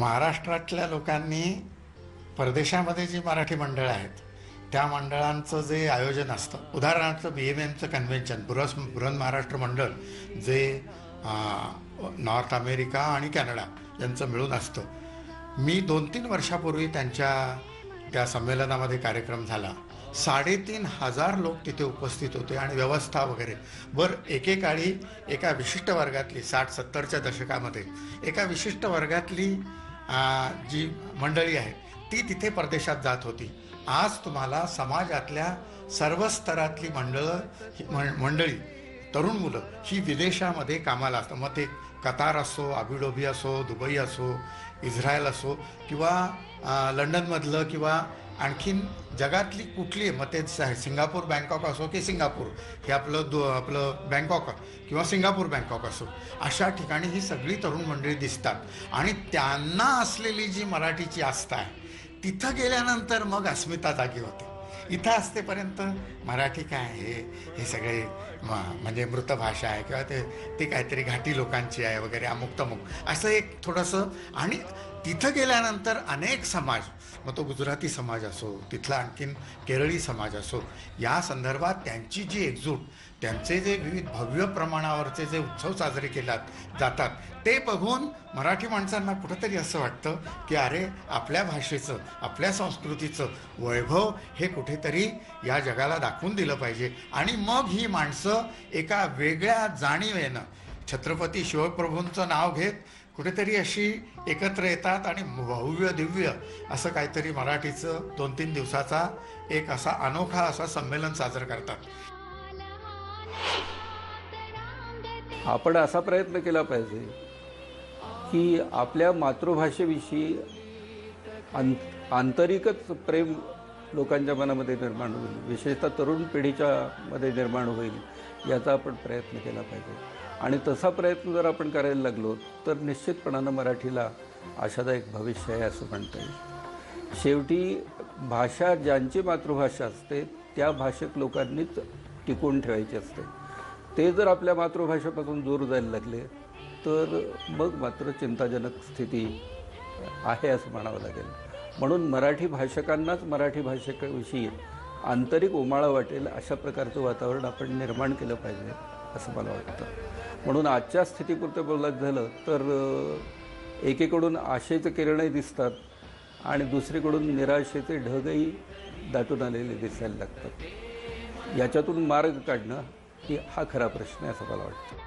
महाराष्ट्रातल्या लोकांनी परदेशामध्ये जी मराठी मंडळं आहेत त्या मंडळांचं जे आयोजन असतं, उदाहरणार्थ बीएमएमचं कन्व्हेन्शन, बृहन महाराष्ट्र मंडळ जे नॉर्थ अमेरिका आणि कॅनडा यांचं मिळून असतं. मी 2-3 वर्षापूर्वी त्यांच्या त्या संमेलनामध्ये कार्यक्रम झाला. 3,500 लोक तिथे उपस्थित होते आणि व्यवस्था वगैरे. एकेकाळी एका विशिष्ट वर्गातली 60-70च्या दशकामध्ये एका विशिष्ट वर्गातली जी मंडळी आहे ती तिथे परदेशात जात होती. आज तुम्हाला समाजातल्या सर्व स्तरातली मंडळी, तरुण मुलं ही विदेशामध्ये कामाला असतात. मग ते कतार असो, अबीडोबी असो, दुबई असो, इज्राइल असो किंवा लंडनमधलं किंवा आणखीन जगातली कुठली, मग ते सिंगापूर बँकॉक असो की सिंगापूर हे आपलं बँकॉक किंवा सिंगापूर बँकॉक असो, अशा ठिकाणी ही सगळी तरुण मंडळी दिसतात. आणि त्यांना असलेली जी मराठीची आस्था आहे तिथं गेल्यानंतर मग अस्मिता जागी होते. इथं असतेपर्यंत मराठी काय हे सगळे म्हणजे मृत भाषा आहे किंवा ते काहीतरी घाटी लोकांची आहे वगैरे अमुक तमुक असं एक थोडंसं. आणि तिथं गेल्यानंतर अनेक समाज, मग तो गुजराती समाज असो, तिथला आणखीन केरळी समाज असो, या संदर्भात त्यांची जी एकजूट, त्यांचे जे विविध भव्य प्रमाणावरचे जे उत्सव साजरे केले जातात ते बघून मराठी माणसांना कुठंतरी असं वाटतं की अरे आपल्या भाषेचं, आपल्या संस्कृतीचं वैभव हे कुठेतरी या जगाला दाखवून दिलं पाहिजे. आणि मग ही माणसं एका वेगळ्या जाणीवेनं छत्रपती शिवप्रभूंचं नाव घेत कुठेतरी अशी एकत्र येतात आणि भव्य दिव्य असं काहीतरी मराठीचं 2-3 दिवसाचा एक असा अनोखा असा संमेलन साजरा करतात. आपण असा प्रयत्न केला पाहिजे की आपल्या मातृभाषेविषयी आंतरिकच प्रेम लोकांच्या मनामध्ये निर्माण होईल, विशेषतः तरुण पिढीच्या मध्ये निर्माण होईल याचा आपण प्रयत्न केला पाहिजे. आणि तसा प्रयत्न जर आपण करायला लागलो तर निश्चितपणानं मराठीला आशादायक भविष्य आहे असं म्हणता येईल. शेवटी भाषा ज्यांची मातृभाषा असते त्या भाषेत लोकांनीच टिकून ठेवायची असते. ते जर आपल्या मातृभाषेपासून दूर जायला लागले तर मग मात्र चिंताजनक स्थिती आहे असं म्हणावं लागेल. म्हणून मराठी भाषकांनाच मराठी भाषेविषयी आंतरिक उमाळा वाटेल अशा प्रकारचं वातावरण आपण निर्माण केलं पाहिजे असं मला वाटतं. म्हणून आजच्या स्थितीपुरतं बोलायचं झालं तर एकीकडून आशेचे किरणही दिसतात आणि दुसरीकडून निराशेचे ढगही दाटून आलेले दिसायला लागतात. याच्यातून मार्ग काढणं हा खरा प्रश्न आहे असं मला वाटतं.